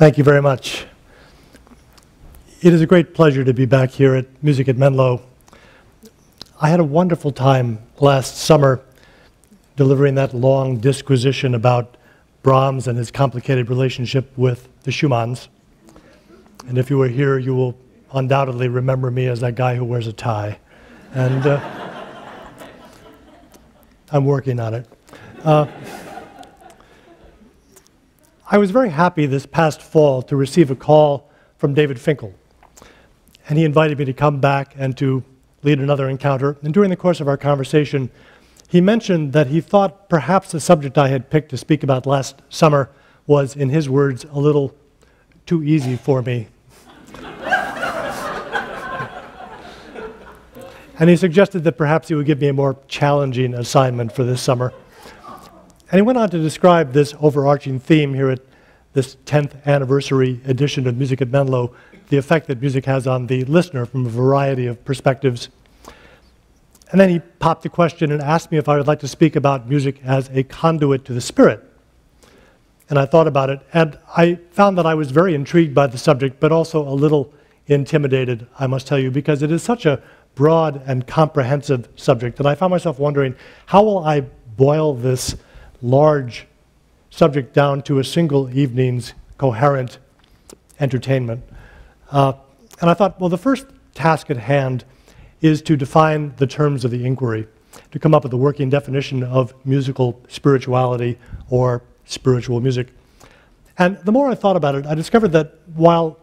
Thank you very much. It is a great pleasure to be back here at Music at Menlo. I had a wonderful time last summer delivering that long disquisition about Brahms and his complicated relationship with the Schumanns. And if you were here, you will undoubtedly remember me as that guy who wears a tie. And I'm working on it. I was very happy this past fall to receive a call from David Finckel. And he invited me to come back and to lead another encounter. And during the course of our conversation, he mentioned that he thought perhaps the subject I had picked to speak about last summer was, in his words, a little too easy for me. And he suggested that perhaps he would give me a more challenging assignment for this summer. And he went on to describe this overarching theme here at this 10th anniversary edition of Music at Menlo, the effect that music has on the listener from a variety of perspectives. And then he popped the question and asked me if I would like to speak about music as a conduit to the spirit. And I thought about it, and I found that I was very intrigued by the subject, but also a little intimidated, I must tell you, because it is such a broad and comprehensive subject that I found myself wondering, how will I boil this large subject down to a single evening's coherent entertainment? And I thought, well, the first task at hand is to define the terms of the inquiry, to come up with a working definition of musical spirituality or spiritual music. And the more I thought about it, I discovered that while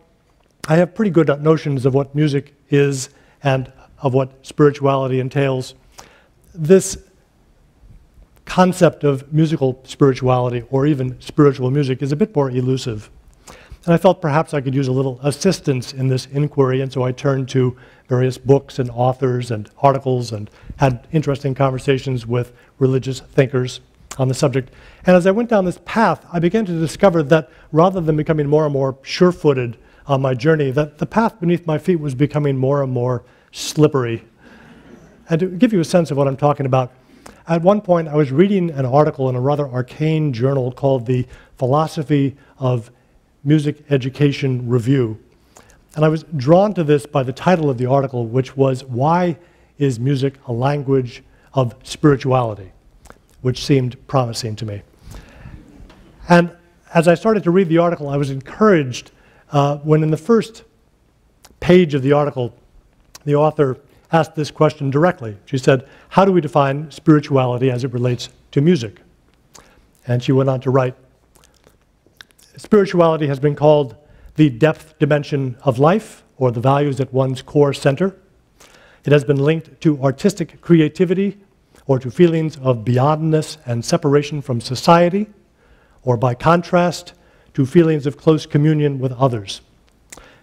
I have pretty good notions of what music is and of what spirituality entails, this concept of musical spirituality or even spiritual music is a bit more elusive. And I felt perhaps I could use a little assistance in this inquiry, and so I turned to various books and authors and articles and had interesting conversations with religious thinkers on the subject. And as I went down this path, I began to discover that rather than becoming more and more sure-footed on my journey, that the path beneath my feet was becoming more and more slippery. And to give you a sense of what I'm talking about, at one point I was reading an article in a rather arcane journal called The Philosophy of Music Education Review. And I was drawn to this by the title of the article, which was, "Why is Music a Language of Spirituality?" which seemed promising to me. And as I started to read the article, I was encouraged when in the first page of the article, the author asked this question directly. She said, "How do we define spirituality as it relates to music?" And she went on to write, "Spirituality has been called the depth dimension of life, or the values at one's core center. It has been linked to artistic creativity, or to feelings of beyondness and separation from society, or by contrast, to feelings of close communion with others.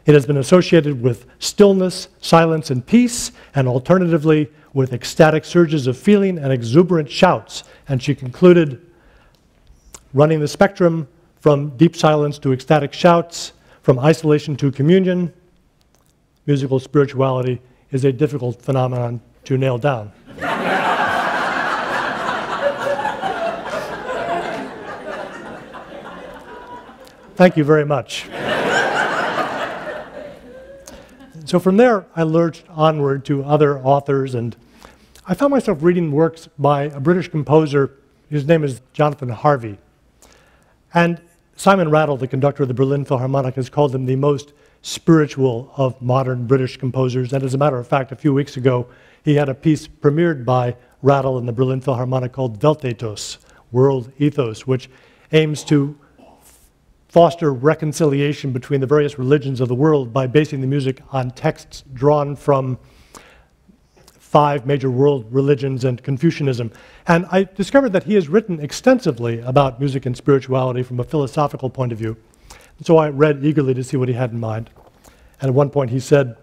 It has been associated with stillness, silence, and peace, and alternatively, with ecstatic surges of feeling and exuberant shouts." And she concluded, "Running the spectrum from deep silence to ecstatic shouts, from isolation to communion, musical spirituality is a difficult phenomenon to nail down." Thank you very much. So from there, I lurched onward to other authors, and I found myself reading works by a British composer. His name is Jonathan Harvey. And Simon Rattle, the conductor of the Berlin Philharmonic, has called him the most spiritual of modern British composers. And as a matter of fact, a few weeks ago, he had a piece premiered by Rattle in the Berlin Philharmonic called Weltethos, World Ethos, which aims to foster reconciliation between the various religions of the world by basing the music on texts drawn from 5 major world religions and Confucianism. And I discovered that he has written extensively about music and spirituality from a philosophical point of view. And so I read eagerly to see what he had in mind. And at one point he said,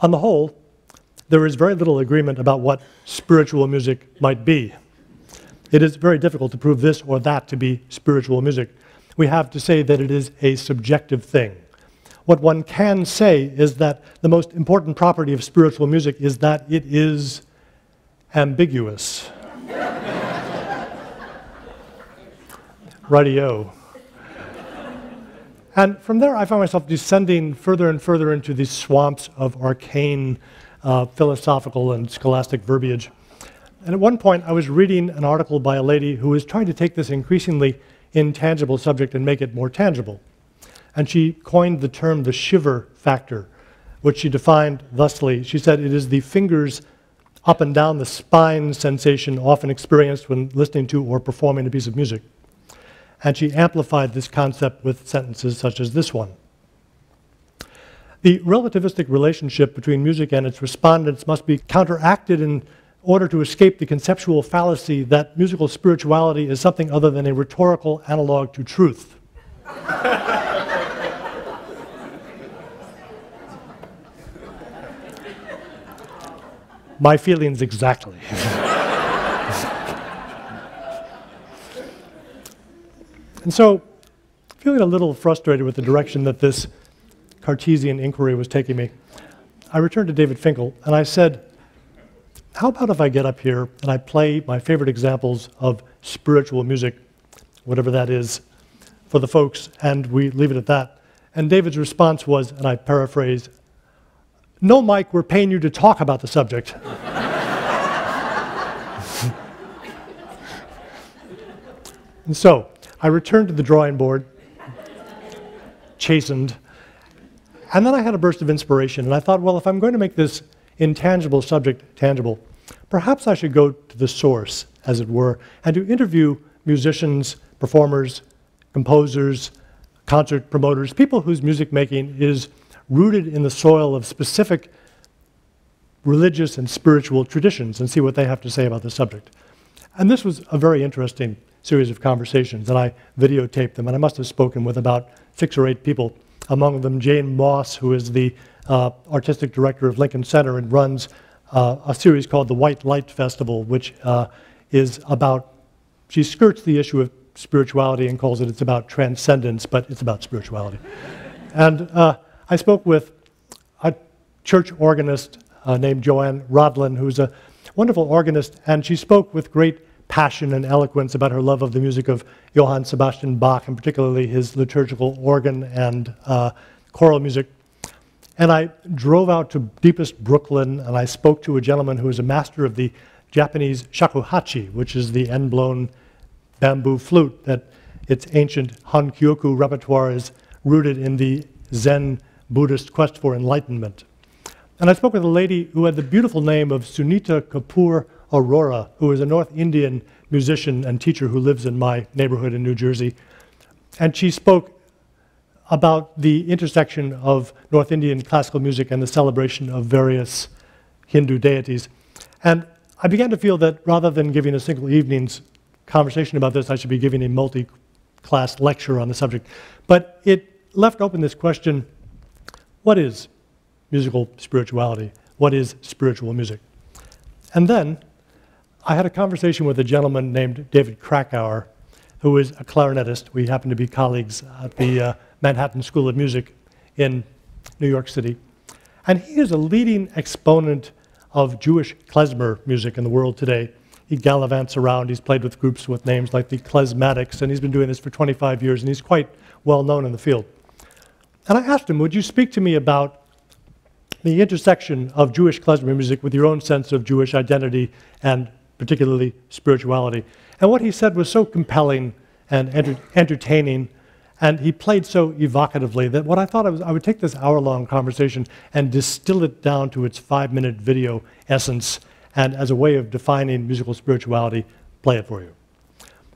"On the whole, there is very little agreement about what spiritual music might be. It is very difficult to prove this or that to be spiritual music. We have to say that it is a subjective thing. What one can say is that the most important property of spiritual music is that it is ambiguous." Righty-o. And from there, I found myself descending further and further into these swamps of arcane philosophical and scholastic verbiage. And at one point, I was reading an article by a lady who was trying to take this increasingly intangible subject and make it more tangible. And she coined the term the shiver factor, which she defined thusly. She said it is the fingers up and down the spine sensation often experienced when listening to or performing a piece of music. And she amplified this concept with sentences such as this one. The relativistic relationship between music and its respondents must be counteracted in order to escape the conceptual fallacy that musical spirituality is something other than a rhetorical analog to truth. My feelings exactly. And so, feeling a little frustrated with the direction that this Cartesian inquiry was taking me, I returned to David Finckel and I said, how about if I get up here and I play my favorite examples of spiritual music, whatever that is, for the folks, and we leave it at that. And David's response was, and I paraphrase, "No, Mike, we're paying you to talk about the subject." And so, I returned to the drawing board, chastened, and then I had a burst of inspiration, and I thought, well, if I'm going to make this intangible subject tangible, perhaps I should go to the source, as it were, and to interview musicians, performers, composers, concert promoters, people whose music making is rooted in the soil of specific religious and spiritual traditions, and see what they have to say about the subject. And this was a very interesting series of conversations, and I videotaped them, and I must have spoken with about 6 or 8 people, among them Jane Moss, who is the artistic director of Lincoln Center and runs a series called the White Light Festival, which is about, she skirts the issue of spirituality and calls it, it's about transcendence, but it's about spirituality. And I spoke with a church organist named Joanne Rodlin, who's a wonderful organist, and she spoke with great passion and eloquence about her love of the music of Johann Sebastian Bach, and particularly his liturgical organ and choral music. And I drove out to deepest Brooklyn, and I spoke to a gentleman who is a master of the Japanese shakuhachi, which is the end-blown bamboo flute that its ancient honkyoku repertoire is rooted in the Zen Buddhist quest for enlightenment. And I spoke with a lady who had the beautiful name of Sunita Kapoor Aurora, who is a North Indian musician and teacher who lives in my neighborhood in New Jersey. And she spoke about the intersection of North Indian classical music and the celebration of various Hindu deities. And I began to feel that rather than giving a single evening's conversation about this, I should be giving a multi-class lecture on the subject. But it left open this question, what is musical spirituality? What is spiritual music? And then, I had a conversation with a gentleman named David Krakauer, who is a clarinetist. We happen to be colleagues at the Manhattan School of Music in New York City. And he is a leading exponent of Jewish klezmer music in the world today. He gallivants around, he's played with groups with names like the Klezmatics, and he's been doing this for 25 years, and he's quite well known in the field. And I asked him, would you speak to me about the intersection of Jewish klezmer music with your own sense of Jewish identity and particularly spirituality? And what he said was so compelling and entertaining, and he played so evocatively that what I thought I would take this hour-long conversation and distill it down to its 5-minute video essence, and as a way of defining musical spirituality, play it for you.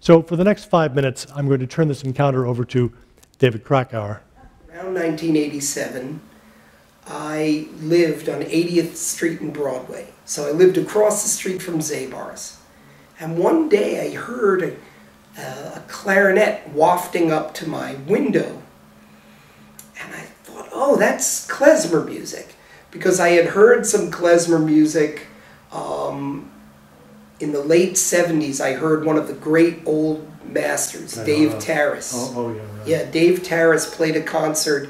So for the next 5 minutes, I'm going to turn this encounter over to David Krakauer. Around 1987, I lived on 80th Street and Broadway. So I lived across the street from Zabar's. And one day I heard a clarinet wafting up to my window. And I thought, oh, that's klezmer music. Because I had heard some klezmer music in the late 70s. I heard one of the great old masters, Dave Tarras. Oh, yeah, right. Yeah, Dave Tarras played a concert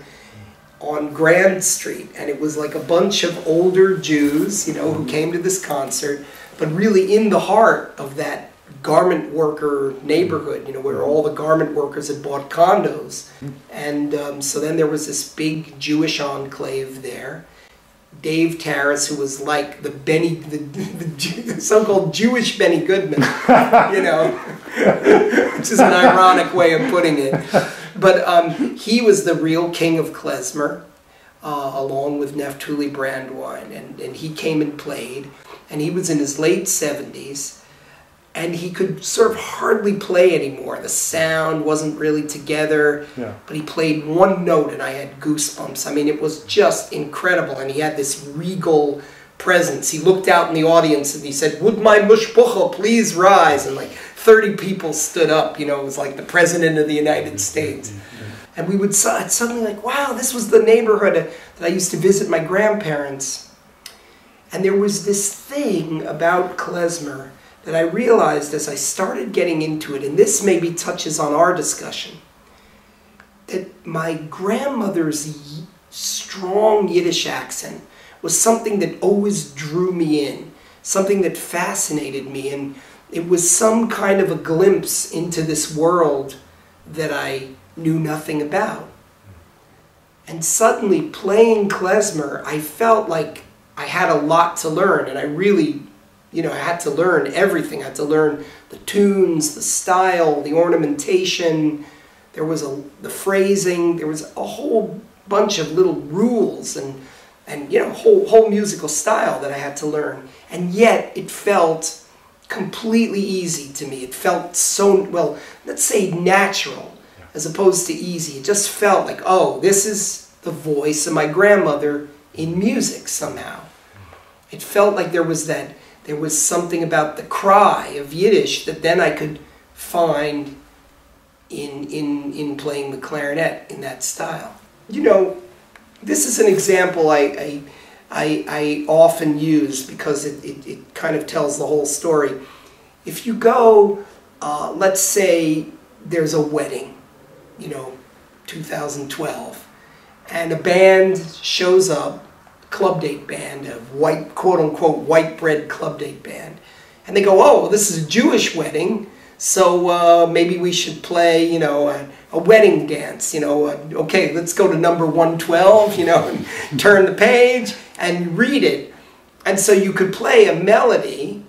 on Grand Street, and it was like a bunch of older Jews, you know, who came to this concert, but really in the heart of that garment worker neighborhood, you know, where all the garment workers had bought condos. And so then there was this big Jewish enclave there. Dave Tarras, who was like the Benny, the so-called Jewish Benny Goodman, you know, which is an ironic way of putting it. But he was the real king of klezmer, along with Neftuli Brandwein, and he came and played, and he was in his late 70s, and he could sort of hardly play anymore. The sound wasn't really together, yeah. But he played one note and I had goosebumps. I mean, it was just incredible, and he had this regal presence. He looked out in the audience and he said, "Would my mushpucha please rise?" And like 30 people stood up, you know, it was like the President of the United States. Mm-hmm. And we would suddenly like, wow, this was the neighborhood that I used to visit my grandparents. And there was this thing about klezmer that I realized as I started getting into it, and this maybe touches on our discussion, that my grandmother's strong Yiddish accent was something that always drew me in, something that fascinated me, and it was some kind of a glimpse into this world that I knew nothing about. And suddenly, playing klezmer, I felt like I had a lot to learn, and I really, you know, I had to learn everything. I had to learn the tunes, the style, the ornamentation. There was the phrasing. There was a whole bunch of little rules and you know, whole musical style that I had to learn. And yet, it felt completely easy to me. It felt so, well, let's say natural, as opposed to easy. It just felt like, oh, this is the voice of my grandmother in music somehow. It felt like there was something about the cry of Yiddish that then I could find in playing the clarinet in that style. You know, this is an example I often use because it kind of tells the whole story. If you go, let's say there's a wedding, you know, 2012, and a band shows up, club date band, a white, quote-unquote, white bread club date band. And they go, oh, this is a Jewish wedding, so maybe we should play, you know, a wedding dance, you know, okay, let's go to number 112, you know, and turn the page and read it. And so you could play a melody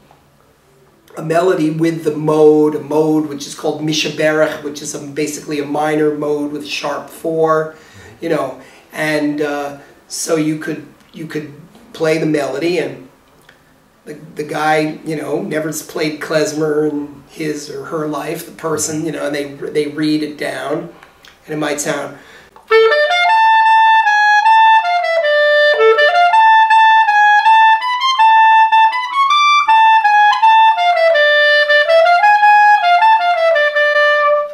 with the mode, a mode which is called mishaberach, which is basically a minor mode with sharp four, you know, and so you could play the melody, and the guy, you know, never played klezmer in his or her life, the person, you know, and they read it down, and it might sound,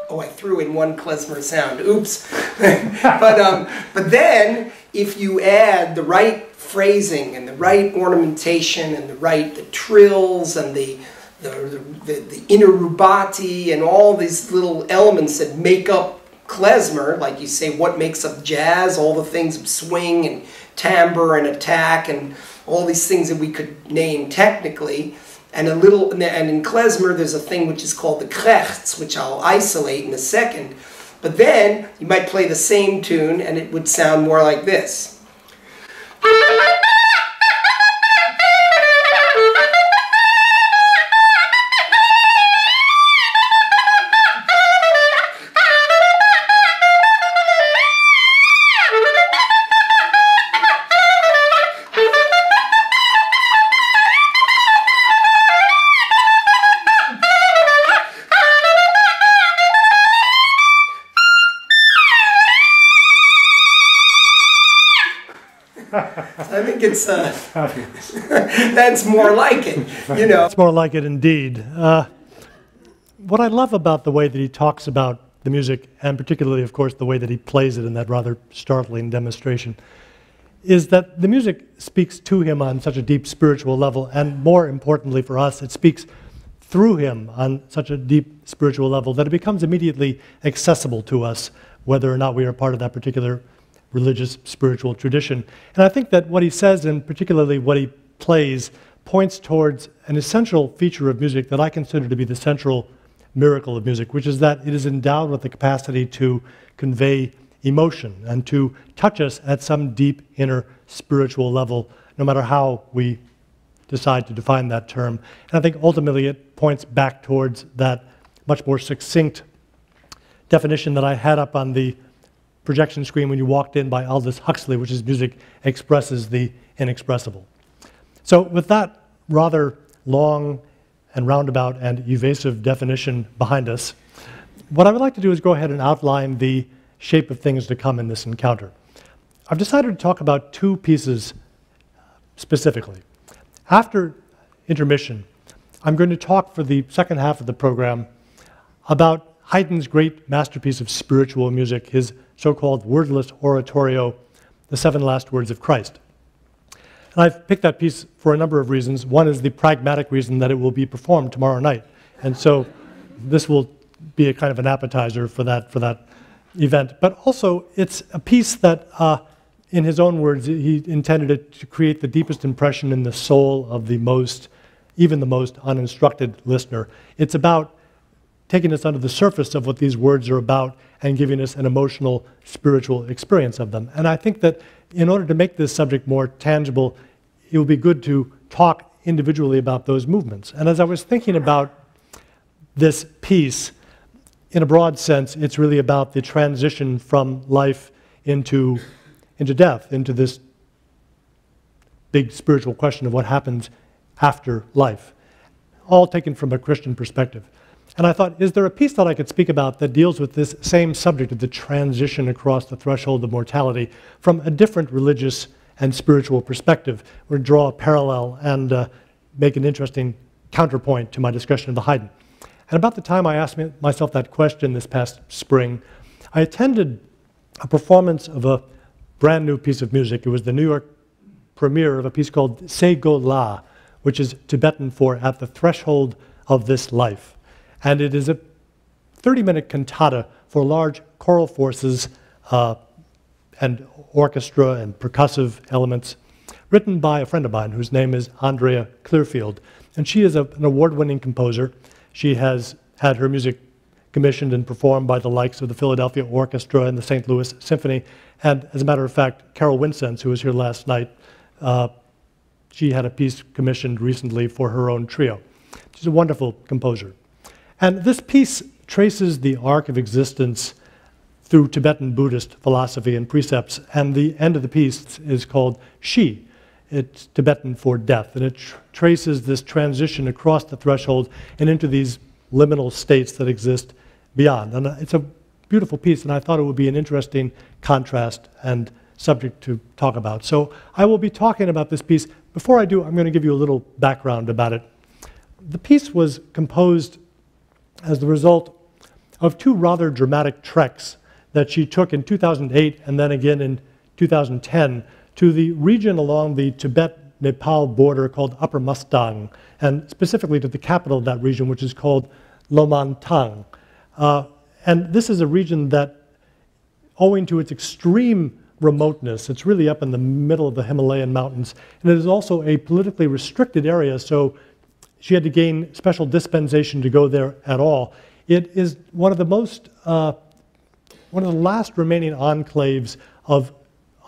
oh, I threw in one klezmer sound, oops. But then if you add the right phrasing and the right ornamentation and the trills and the inner rubati and all these little elements that make up klezmer, like you say, what makes up jazz, all the things of swing and timbre and attack and all these things that we could name technically, and a little, and in klezmer there's a thing which is called the krechts, which I'll isolate in a second. But then, you might play the same tune, and it would sound more like this. That's more like it, you know. It's more like it indeed. What I love about the way that he talks about the music, and particularly, of course, the way that he plays it in that rather startling demonstration, is that the music speaks to him on such a deep spiritual level, and more importantly for us, it speaks through him on such a deep spiritual level that it becomes immediately accessible to us, whether or not we are part of that particular religious, spiritual tradition. And I think that what he says, and particularly what he plays, points towards an essential feature of music that I consider to be the central miracle of music, which is that it is endowed with the capacity to convey emotion and to touch us at some deep inner spiritual level, no matter how we decide to define that term. And I think ultimately it points back towards that much more succinct definition that I had up on the projection screen when you walked in by Aldous Huxley, which is music expresses the inexpressible. So with that rather long and roundabout and evasive definition behind us, what I would like to do is go ahead and outline the shape of things to come in this encounter. I've decided to talk about two pieces specifically. After intermission, I'm going to talk for the second half of the program about Haydn's great masterpiece of spiritual music, his so-called wordless oratorio, The Seven Last Words of Christ. And I've picked that piece for a number of reasons. One is the pragmatic reason that it will be performed tomorrow night. And so this will be a kind of an appetizer for that event. But also, it's a piece that, in his own words, he intended it to create the deepest impression in the soul of the most, even the most uninstructed listener. It's about taking us under the surface of what these words are about and giving us an emotional, spiritual experience of them. And I think that in order to make this subject more tangible, it would be good to talk individually about those movements. And as I was thinking about this piece, in a broad sense, it's really about the transition from life into death, into this big spiritual question of what happens after life, all taken from a Christian perspective. And I thought, is there a piece that I could speak about that deals with this same subject of the transition across the threshold of mortality from a different religious and spiritual perspective, or draw a parallel and make an interesting counterpoint to my discussion of the Haydn? And about the time I asked myself that question this past spring, I attended a performance of a brand new piece of music. It was the New York premiere of a piece called Tse Go La, which is Tibetan for At the Threshold of This Life. And it is a 30-minute cantata for large choral forces and orchestra and percussive elements, written by a friend of mine whose name is Andrea Clearfield. And she is an award-winning composer. She has had her music commissioned and performed by the likes of the Philadelphia Orchestra and the St. Louis Symphony. And as a matter of fact, Carol Winsenz, who was here last night, she had a piece commissioned recently for her own trio. She's a wonderful composer. And this piece traces the arc of existence through Tibetan Buddhist philosophy and precepts, and the end of the piece is called Shi. It's Tibetan for death, and it traces this transition across the threshold and into these liminal states that exist beyond. And it's a beautiful piece, and I thought it would be an interesting contrast and subject to talk about. So I will be talking about this piece. Before I do, I'm going to give you a little background about it. The piece was composed as the result of two rather dramatic treks that she took in 2008 and then again in 2010 to the region along the Tibet-Nepal border called Upper Mustang, and specifically to the capital of that region, which is called Lo Monthang. And this is a region that, owing to its extreme remoteness, it's really up in the middle of the Himalayan mountains, and it is also a politically restricted area, so she had to gain special dispensation to go there at all. It is one of the most, one of the last remaining enclaves of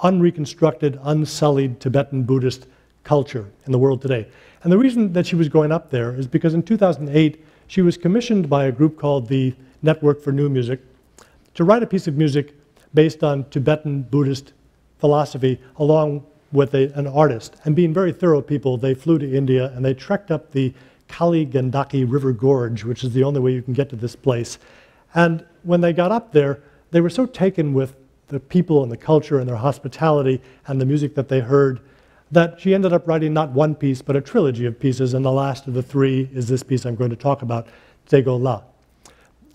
unreconstructed, unsullied Tibetan Buddhist culture in the world today. And the reason that she was going up there is because in 2008, she was commissioned by a group called the Network for New Music to write a piece of music based on Tibetan Buddhist philosophy along with an artist. And being very thorough people, they flew to India and they trekked up the Kali Gandaki River Gorge, which is the only way you can get to this place. And when they got up there, they were so taken with the people and the culture and their hospitality and the music that they heard, that she ended up writing not one piece, but a trilogy of pieces, and the last of the three is this piece I'm going to talk about, Tse Go La.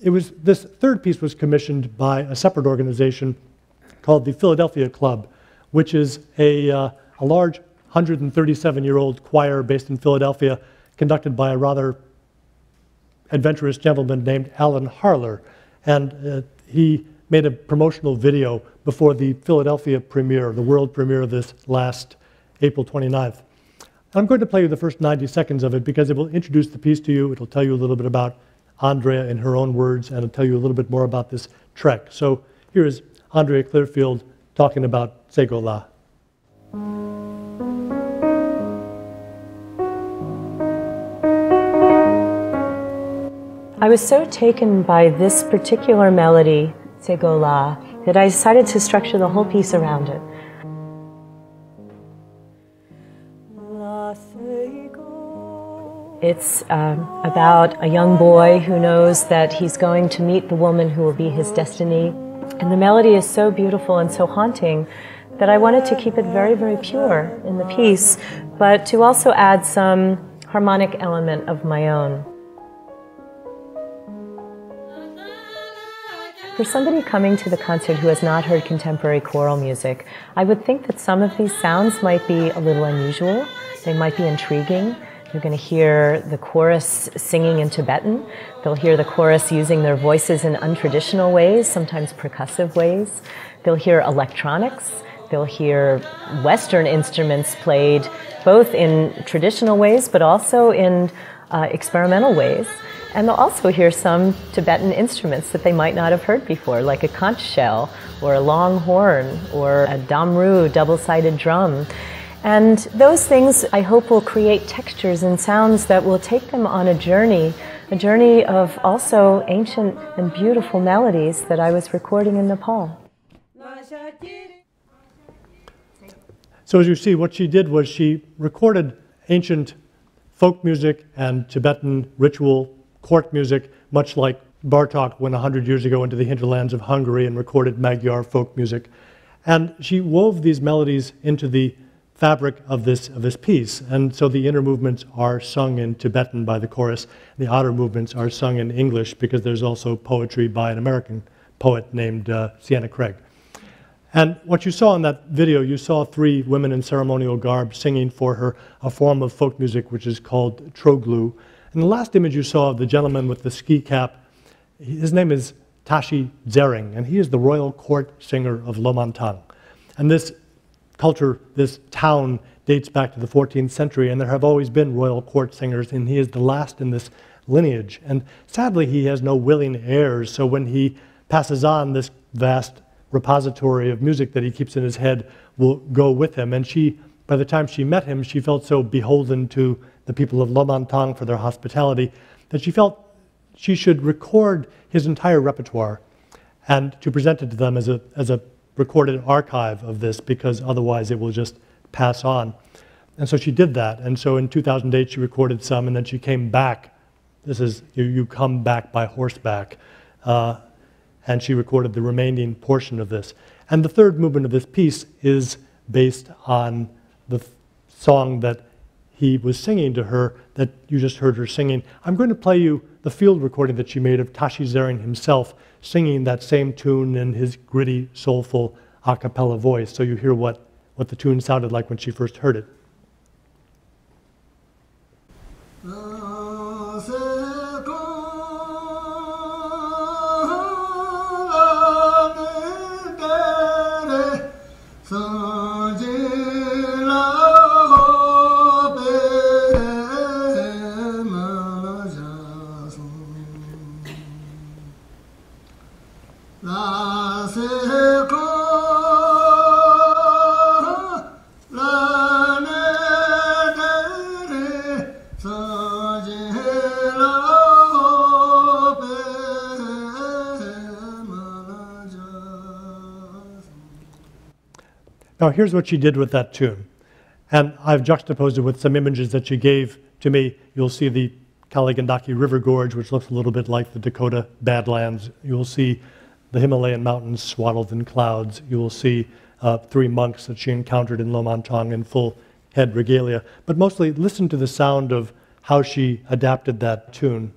This third piece was commissioned by a separate organization called the Philadelphia Club, which is a large 137-year-old choir based in Philadelphia, conducted by a rather adventurous gentleman named Alan Harler. And he made a promotional video before the Philadelphia premiere, the world premiere of this last April 29th. I'm going to play you the first 90 seconds of it because it will introduce the piece to you. It'll tell you a little bit about Andrea in her own words, and it'll tell you a little bit more about this trek. So here is Andrea Clearfield talking about Tse Go La. I was so taken by this particular melody, Tse Go La, that I decided to structure the whole piece around it. It's about a young boy who knows that he's going to meet the woman who will be his destiny. And the melody is so beautiful and so haunting that I wanted to keep it very, very pure in the piece, but to also add some harmonic element of my own. For somebody coming to the concert who has not heard contemporary choral music, I would think that some of these sounds might be a little unusual. They might be intriguing. You're going to hear the chorus singing in Tibetan. They'll hear the chorus using their voices in untraditional ways, sometimes percussive ways. They'll hear electronics. They'll hear Western instruments played both in traditional ways but also in experimental ways. And they'll also hear some Tibetan instruments that they might not have heard before, like a conch shell or a long horn or a damru, double-sided drum. And those things, I hope, will create textures and sounds that will take them on a journey of also ancient and beautiful melodies that I was recording in Nepal. So as you see, what she did was she recorded ancient folk music and Tibetan ritual court music, much like Bartók went 100 years ago into the hinterlands of Hungary and recorded Magyar folk music. And she wove these melodies into the fabric of this piece, and so the inner movements are sung in Tibetan by the chorus. The outer movements are sung in English because there's also poetry by an American poet named Sienna Craig. And what you saw in that video, you saw three women in ceremonial garb singing for her a form of folk music which is called troglu. And the last image you saw of the gentleman with the ski cap, his name is Tashi Tsering, and he is the royal court singer of Lo Monthang. And this culture, this town, dates back to the 14th century, and there have always been royal court singers, and he is the last in this lineage. And sadly, he has no willing heirs, so when he passes on, this vast repository of music that he keeps in his head will go with him. And she, by the time she met him, she felt so beholden to the people of Lo Monthang for their hospitality that she felt she should record his entire repertoire and to present it to them as a recorded archive of this, because otherwise it will just pass on. And so she did that. And so in 2008 she recorded some, and then she came back. This is, you come back by horseback. And she recorded the remaining portion of this. And the third movement of this piece is based on the song that he was singing to her, that you just heard her singing. I'm going to play you the field recording that she made of Tashi Tsering himself singing that same tune in his gritty, soulful a cappella voice, so you hear what the tune sounded like when she first heard it. Now here's what she did with that tune. And I've juxtaposed it with some images that she gave to me. You'll see the Kaligandaki River Gorge, which looks a little bit like the Dakota Badlands. You'll see the Himalayan mountains swaddled in clouds. You will see three monks that she encountered in Lo Monthang in full head regalia. But mostly listen to the sound of how she adapted that tune.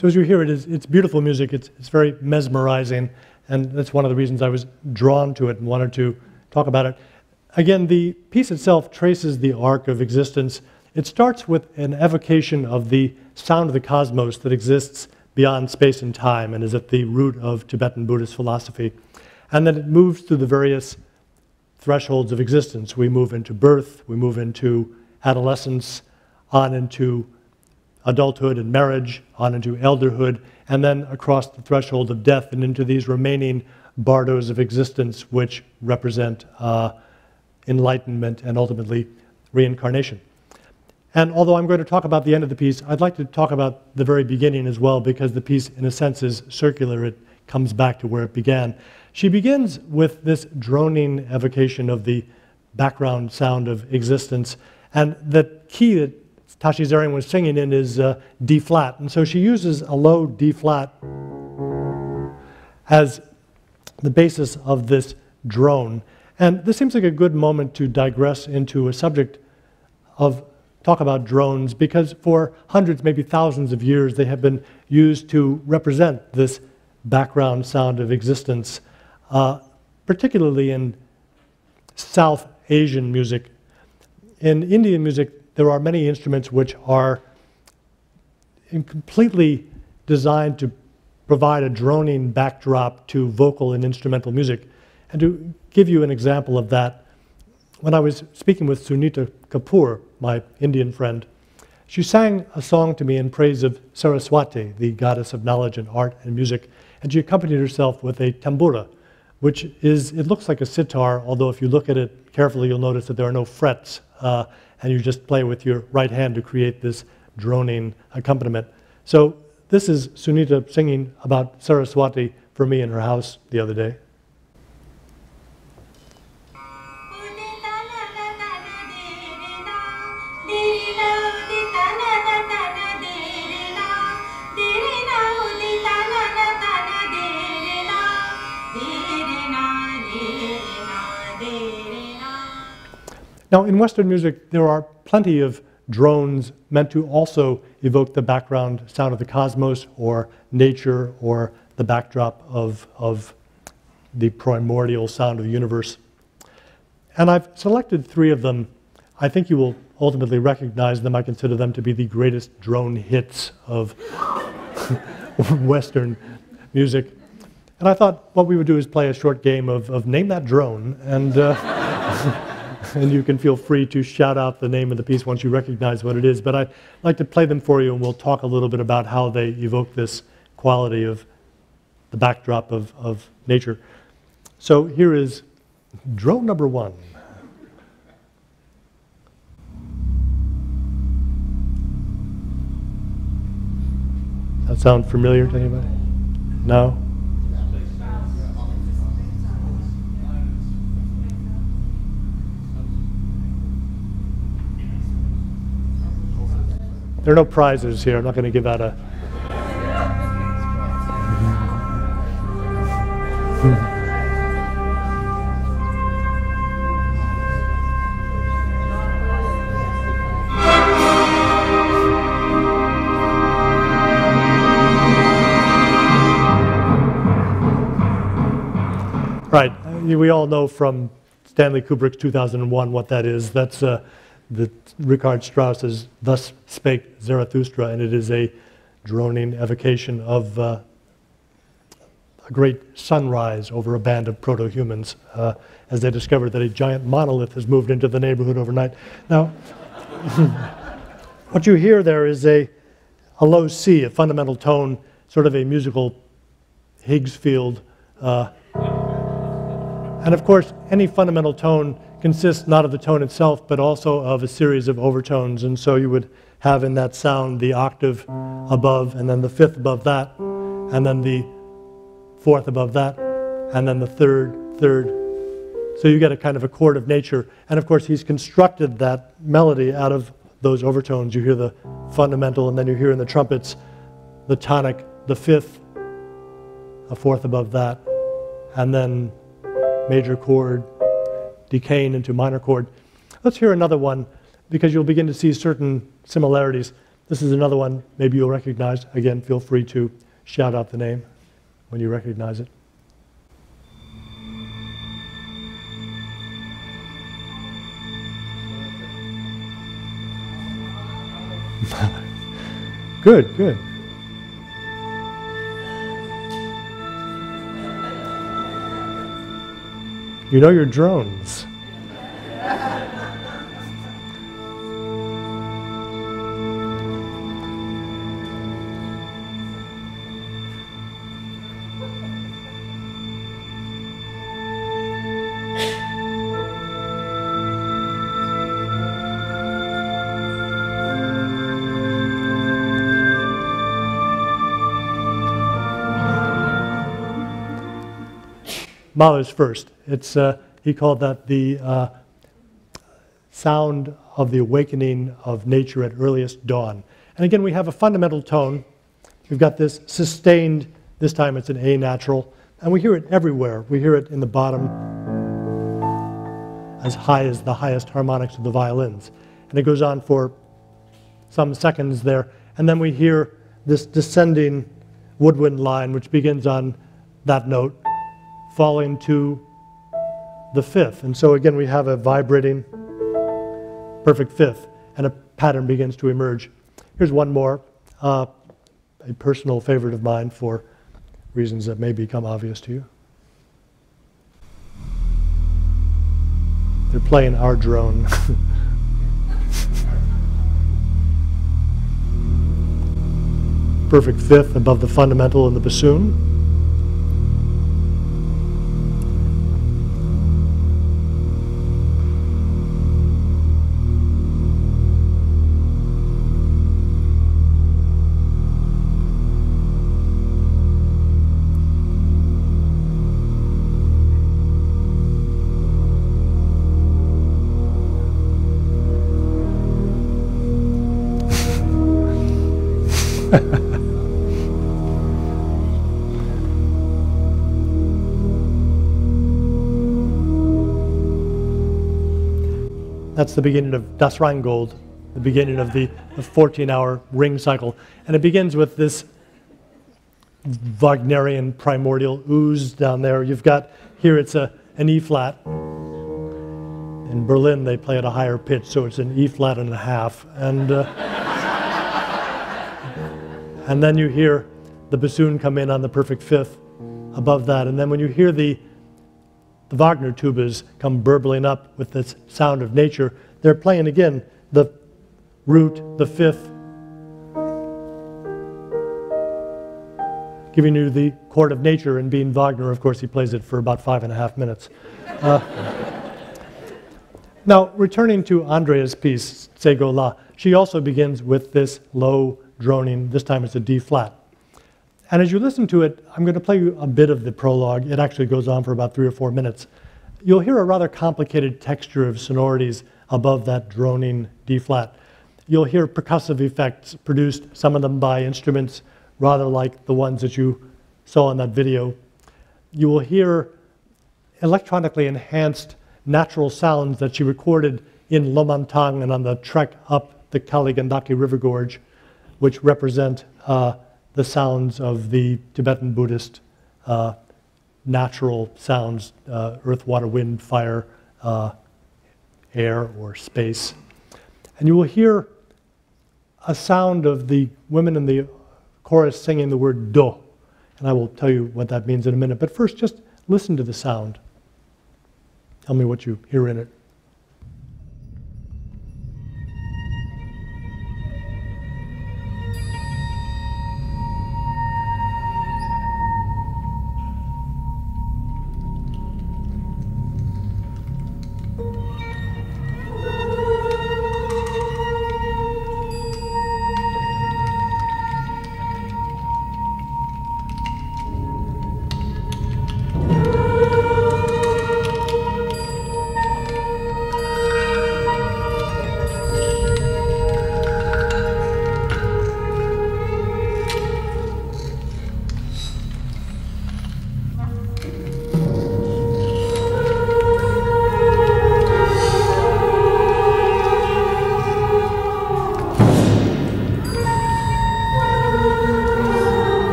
So as you hear it, it's beautiful music, it's very mesmerizing, and that's one of the reasons I was drawn to it and wanted to talk about it. Again, the piece itself traces the arc of existence. It starts with an evocation of the sound of the cosmos that exists beyond space and time and is at the root of Tibetan Buddhist philosophy. And then it moves through the various thresholds of existence. We move into birth, we move into adolescence, on into adulthood and marriage, on into elderhood, and then across the threshold of death and into these remaining bardos of existence, which represent enlightenment and ultimately reincarnation. And although I'm going to talk about the end of the piece, I'd like to talk about the very beginning as well, because the piece in a sense is circular. It comes back to where it began. She begins with this droning evocation of the background sound of existence, and the key that Tashi Tsering was singing in is D flat, and so she uses a low D flat as the basis of this drone. And this seems like a good moment to digress into a subject of talk about drones, because for hundreds, maybe thousands of years, they have been used to represent this background sound of existence, particularly in South Asian music. In Indian music, there are many instruments which are completely designed to provide a droning backdrop to vocal and instrumental music. And to give you an example of that, when I was speaking with Sunita Kapoor, my Indian friend, she sang a song to me in praise of Saraswati, the goddess of knowledge and art and music, and she accompanied herself with a tambura, which is, it looks like a sitar, although if you look at it carefully, you'll notice that there are no frets, and you just play with your right hand to create this droning accompaniment. So this is Sunita singing about Saraswati for me in her house the other day. Now, in Western music, there are plenty of drones meant to also evoke the background sound of the cosmos or nature or the backdrop of the primordial sound of the universe. And I've selected three of them. I think you will ultimately recognize them. I consider them to be the greatest drone hits of Western music. And I thought what we would do is play a short game of name that drone, and and you can feel free to shout out the name of the piece once you recognize what it is. But I'd like to play them for you, and we'll talk a little bit about how they evoke this quality of the backdrop of nature. So here is drone number one. Does that sound familiar to anybody? No? There are no prizes here. I'm not going to give out a... Right. We all know from Stanley Kubrick's 2001 what that is. That's Richard Strauss's Thus Spake Zarathustra, and it is a droning evocation of a great sunrise over a band of proto-humans as they discover that a giant monolith has moved into the neighborhood overnight. Now, what you hear there is a low C, a fundamental tone, sort of a musical Higgs field. And of course, any fundamental tone consists not of the tone itself, but also of a series of overtones. And so you would have in that sound the octave above, and then the fifth above that, and then the fourth above that, and then the third. So you get a kind of a chord of nature. And of course, he's constructed that melody out of those overtones. You hear the fundamental, and then you hear in the trumpets the tonic, the fifth, a fourth above that, and then major chord, decaying into minor chord. Let's hear another one, because you'll begin to see certain similarities. This is another one maybe you'll recognize. Again, feel free to shout out the name when you recognize it. Good, good. You know your drones. Mahler's first. It's, he called that the sound of the awakening of nature at earliest dawn. And again, we have a fundamental tone. We've got this sustained, this time it's an A natural, and we hear it everywhere. We hear it in the bottom as high as the highest harmonics of the violins. And it goes on for some seconds there. And then we hear this descending woodwind line, which begins on that note, falling to the fifth. And so again, we have a vibrating, perfect fifth, and a pattern begins to emerge. Here's one more, a personal favorite of mine for reasons that may become obvious to you. They're playing our drone. Perfect fifth above the fundamental in the bassoon. That's the beginning of Das Rheingold, the beginning of the 14-hour ring cycle. And it begins with this Wagnerian primordial ooze down there. You've got, here it's an E-flat. In Berlin, they play at a higher pitch, so it's an E-flat and a half. And, and then you hear the bassoon come in on the perfect fifth above that. And then when you hear the Wagner tubas come burbling up with this sound of nature, they're playing again the root, the fifth, giving you the chord of nature. And being Wagner, of course, he plays it for about 5.5 minutes. Now, returning to Andrea's piece, Tse Go La, she also begins with this low droning, this time it's a D flat. And as you listen to it, I'm going to play you a bit of the prologue. It actually goes on for about 3 or 4 minutes. You'll hear a rather complicated texture of sonorities above that droning D-flat. You'll hear percussive effects produced, some of them by instruments rather like the ones that you saw in that video. You will hear electronically enhanced natural sounds that she recorded in Lo Monthang and on the trek up the Kaligandaki River Gorge, which represent the sounds of the Tibetan Buddhist natural sounds, earth, water, wind, fire, air, or space. And you will hear a sound of the women in the chorus singing the word do. And I will tell you what that means in a minute. But first, just listen to the sound. Tell me what you hear in it.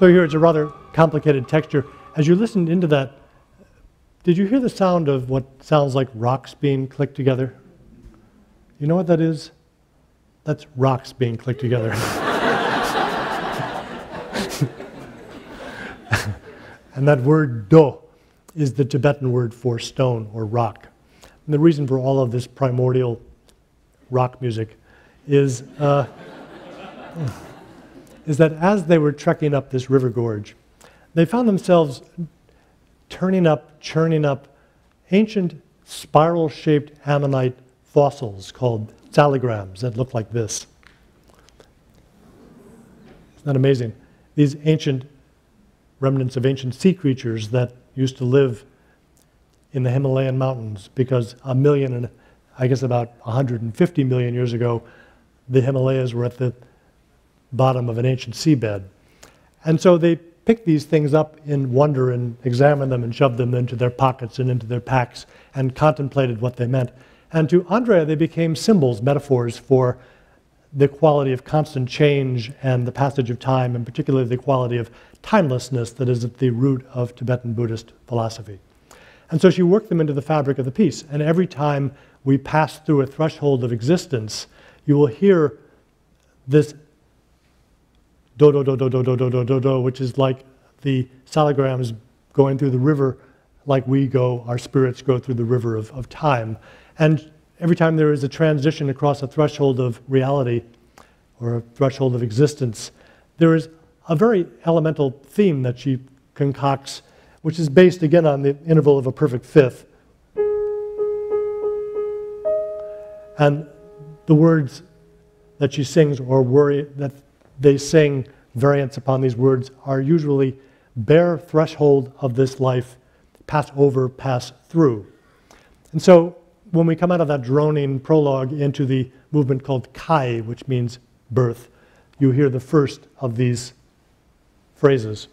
So here it's a rather complicated texture. As you listened into that, did you hear the sound of what sounds like rocks being clicked together? You know what that is? That's rocks being clicked together. And that word do is the Tibetan word for stone or rock. And the reason for all of this primordial rock music is that as they were trekking up this river gorge, they found themselves turning up, churning up ancient spiral-shaped ammonite fossils called saligrams that look like this. Isn't that amazing? These ancient remnants of ancient sea creatures that used to live in the Himalayan mountains, because a million and I guess about 150 million years ago, the Himalayas were at the bottom of an ancient seabed. And so they picked these things up in wonder and examined them and shoved them into their pockets and into their packs and contemplated what they meant. And to Andrea, they became symbols, metaphors for the quality of constant change and the passage of time, and particularly the quality of timelessness that is at the root of Tibetan Buddhist philosophy. And so she worked them into the fabric of the piece. And every time we pass through a threshold of existence, you will hear this do do do do do do do do do do, which is like the saligrams going through the river, like we go, our spirits go through the river of time. And every time there is a transition across a threshold of reality or a threshold of existence, there is a very elemental theme that she concocts, which is based again on the interval of a perfect fifth. And the words that she sings, or worry that they sing, variants upon these words, are usually bare threshold of this life, pass over, pass through. And so when we come out of that droning prologue into the movement called Kai, which means birth, you hear the first of these phrases.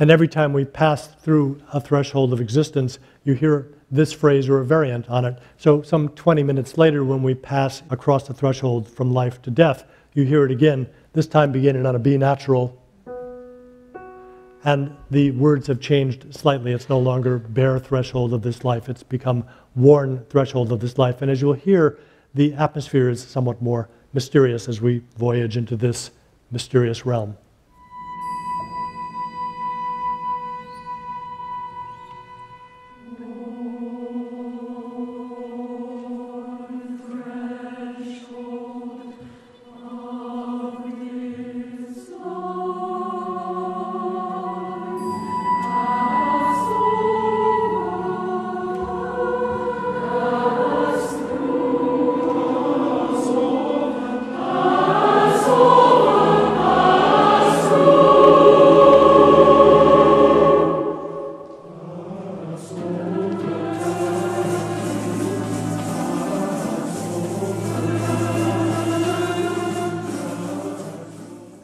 And every time we pass through a threshold of existence, you hear this phrase or a variant on it. So some 20 minutes later, when we pass across the threshold from life to death, you hear it again, this time beginning on a B natural. And the words have changed slightly. It's no longer bare threshold of this life. It's become worn threshold of this life. And as you'll hear, the atmosphere is somewhat more mysterious as we voyage into this mysterious realm.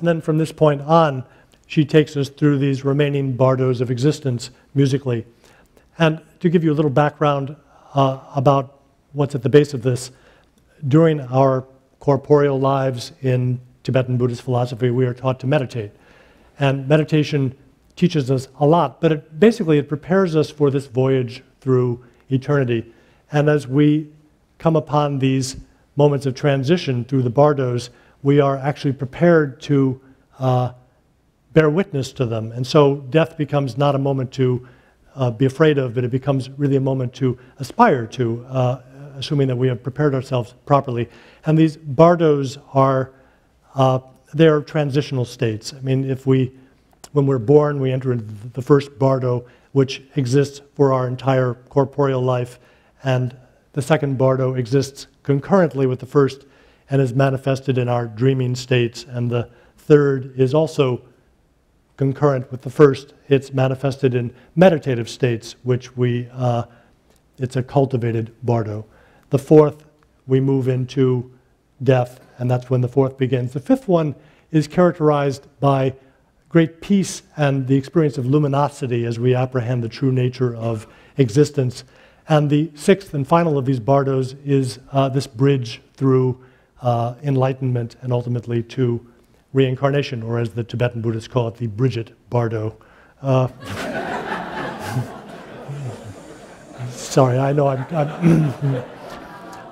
And then from this point on, she takes us through these remaining bardos of existence musically. And to give you a little background about what's at the base of this, during our corporeal lives in Tibetan Buddhist philosophy, we are taught to meditate. And meditation teaches us a lot, but it prepares us for this voyage through eternity. And as we come upon these moments of transition through the bardos, we are actually prepared to bear witness to them. And so death becomes not a moment to be afraid of, but it becomes really a moment to aspire to, assuming that we have prepared ourselves properly. And these bardos are they're transitional states. I mean, if we, when we're born, we enter into the first bardo, which exists for our entire corporeal life, and the second bardo exists concurrently with the first and is manifested in our dreaming states, and the third is also concurrent with the first. It's manifested in meditative states, which we, it's a cultivated bardo. The fourth, we move into death, and that's when the fourth begins. The fifth one is characterized by great peace and the experience of luminosity as we apprehend the true nature of existence. And the sixth and final of these bardos is this bridge through enlightenment and ultimately to reincarnation, or as the Tibetan Buddhists call it, the Bridget Bardo. Sorry, I know I'm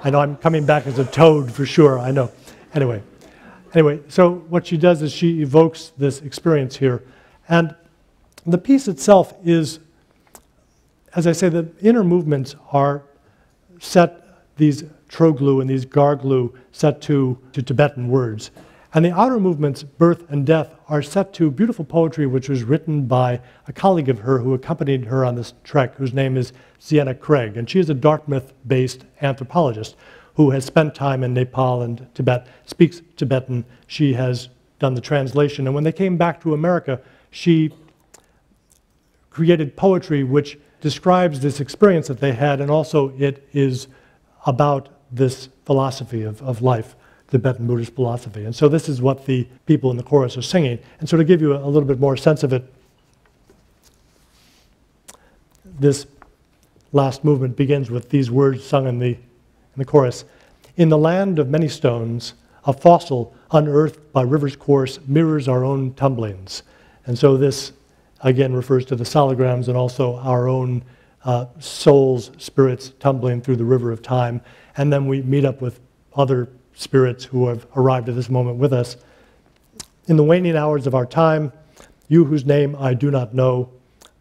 I know I'm coming back as a toad for sure, I know. Anyway, so what she does is she evokes this experience here. And the piece itself is, as I say, the inner movements are set, these troglu and these garglu, set to Tibetan words. And the outer movements, birth and death, are set to beautiful poetry which was written by a colleague of her who accompanied her on this trek, whose name is Sienna Craig. And she is a Dartmouth-based anthropologist who has spent time in Nepal and Tibet, speaks Tibetan. She has done the translation. And when they came back to America, she created poetry which describes this experience that they had, and also it is about this philosophy of life, Tibetan Buddhist philosophy. And so this is what the people in the chorus are singing. And so to give you a little bit more sense of it, this last movement begins with these words sung in the chorus. In the land of many stones, a fossil unearthed by river's course mirrors our own tumblings. And so this, again, refers to the saligrams and also our own souls, spirits tumbling through the river of time. And then we meet up with other spirits who have arrived at this moment with us. In the waning hours of our time, you whose name I do not know,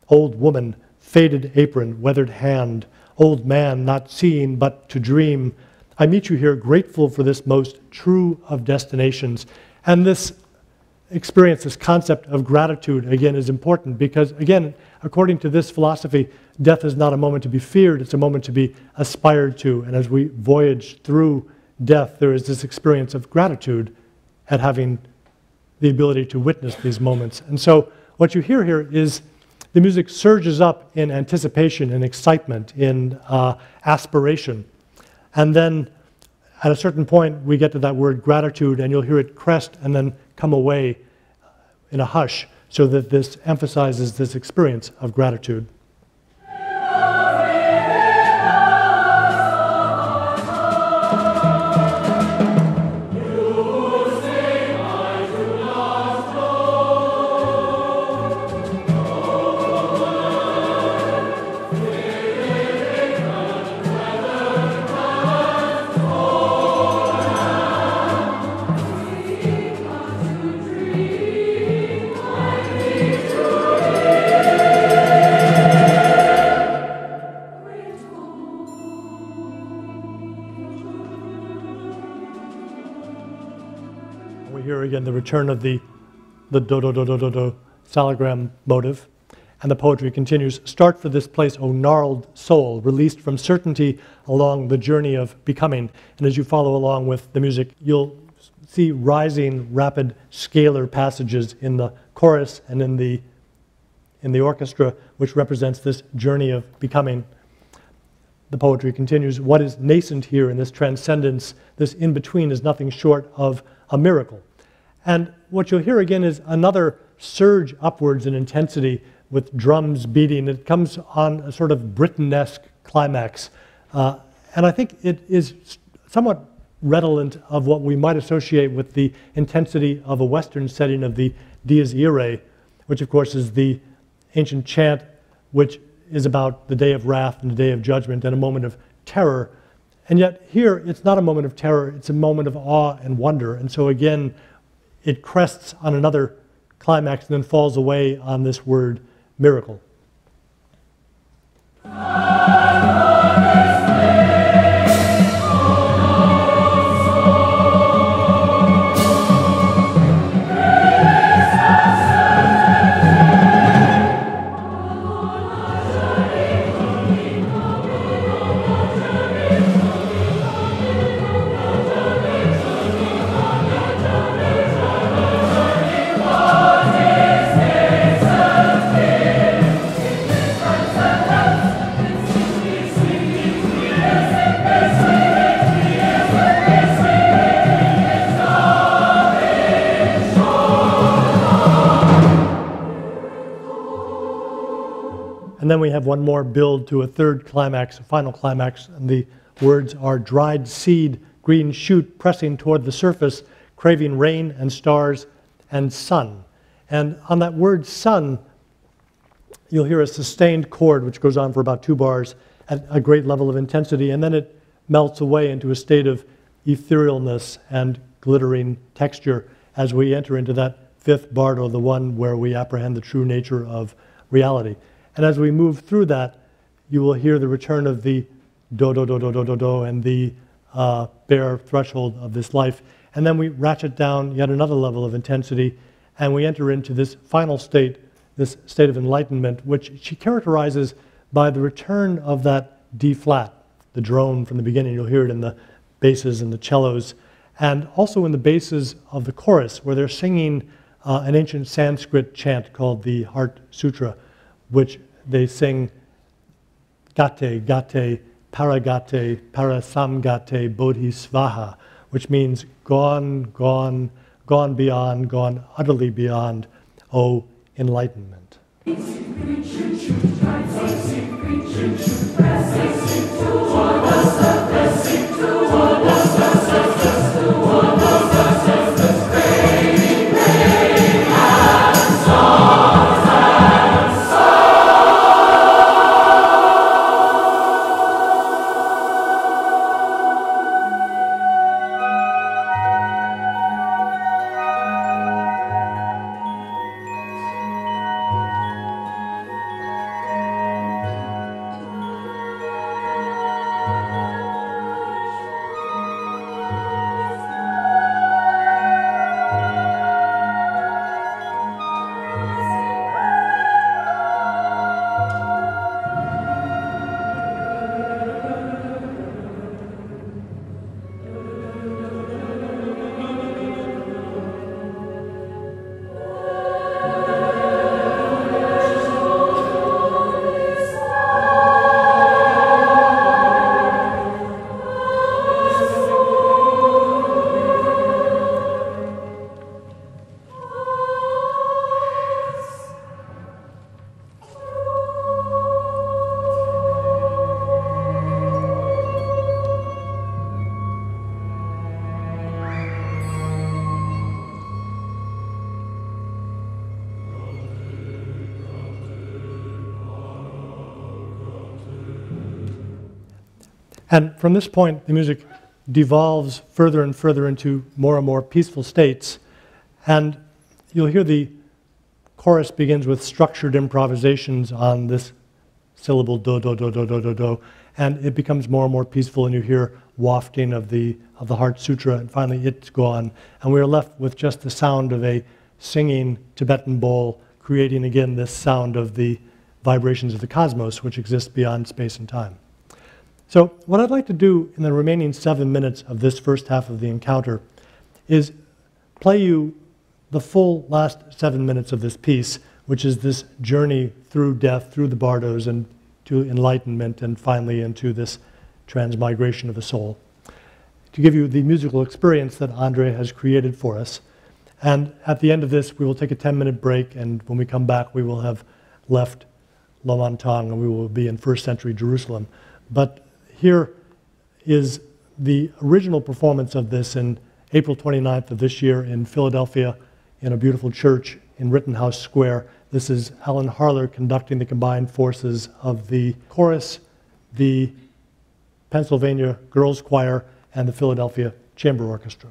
old woman, faded apron, weathered hand, old man not seen but to dream, I meet you here grateful for this most true of destinations. And this experience, this concept of gratitude, again, is important because, again, according to this philosophy, death is not a moment to be feared, it's a moment to be aspired to. And as we voyage through death, there is this experience of gratitude at having the ability to witness these moments. And so what you hear here is the music surges up in anticipation, in excitement, in aspiration. And then at a certain point, we get to that word gratitude, and you'll hear it crest and then come away in a hush, so that this emphasizes this experience of gratitude. Return of the do-do-do-do-do-do saligram motive, and the poetry continues. Start for this place, O gnarled soul, released from certainty along the journey of becoming. And as you follow along with the music, you'll see rising, rapid, scalar passages in the chorus and in the orchestra, which represents this journey of becoming. The poetry continues. What is nascent here in this transcendence, this in-between, is nothing short of a miracle. And what you'll hear again is another surge upwards in intensity with drums beating. It comes on a sort of Britten-esque climax. And I think it is somewhat redolent of what we might associate with the intensity of a Western setting of the Dies Irae, which of course is the ancient chant which is about the day of wrath and the day of judgment and a moment of terror. And yet here, it's not a moment of terror, it's a moment of awe and wonder. And so again, it crests on another climax and then falls away on this word, miracle. And then we have one more build to a third climax, a final climax, and the words are dried seed, green shoot pressing toward the surface, craving rain and stars and sun. And on that word sun, you'll hear a sustained chord which goes on for about 2 bars at a great level of intensity, and then it melts away into a state of etherealness and glittering texture as we enter into that 5th bardo, the one where we apprehend the true nature of reality. And as we move through that, you will hear the return of the do-do-do-do-do-do-do and the bare threshold of this life. And then we ratchet down yet another level of intensity, and we enter into this final state, this state of enlightenment, which she characterizes by the return of that D flat, the drone from the beginning. You'll hear it in the basses and the cellos, and also in the basses of the chorus, where they're singing an ancient Sanskrit chant called the Heart Sutra, which they sing gate, gate, paragate, parasamgate, bodhisvaha, which means gone, gone, gone beyond, gone utterly beyond, oh, enlightenment. And from this point, the music devolves further and further into more and more peaceful states. And you'll hear the chorus begins with structured improvisations on this syllable do, do, do, do, do, do, do. And it becomes more and more peaceful, and you hear wafting of the Heart Sutra, and finally it's gone. And we are left with just the sound of a singing Tibetan bowl, creating again this sound of the vibrations of the cosmos, which exists beyond space and time. So what I'd like to do in the remaining 7 minutes of this first half of the encounter is play you the full last 7 minutes of this piece, which is this journey through death, through the bardos, and to enlightenment, and finally into this transmigration of the soul, to give you the musical experience that Andrea has created for us. And at the end of this, we will take a 10-minute break, and when we come back, we will have left Lo Monthang, and we will be in 1st century Jerusalem. But here is the original performance of this in April 29th of this year in Philadelphia in a beautiful church in Rittenhouse Square. This is Alan Harler conducting the combined forces of the chorus, the Pennsylvania Girls Choir, and the Philadelphia Chamber Orchestra.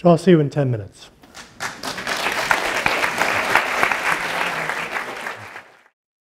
So I'll see you in 10 minutes.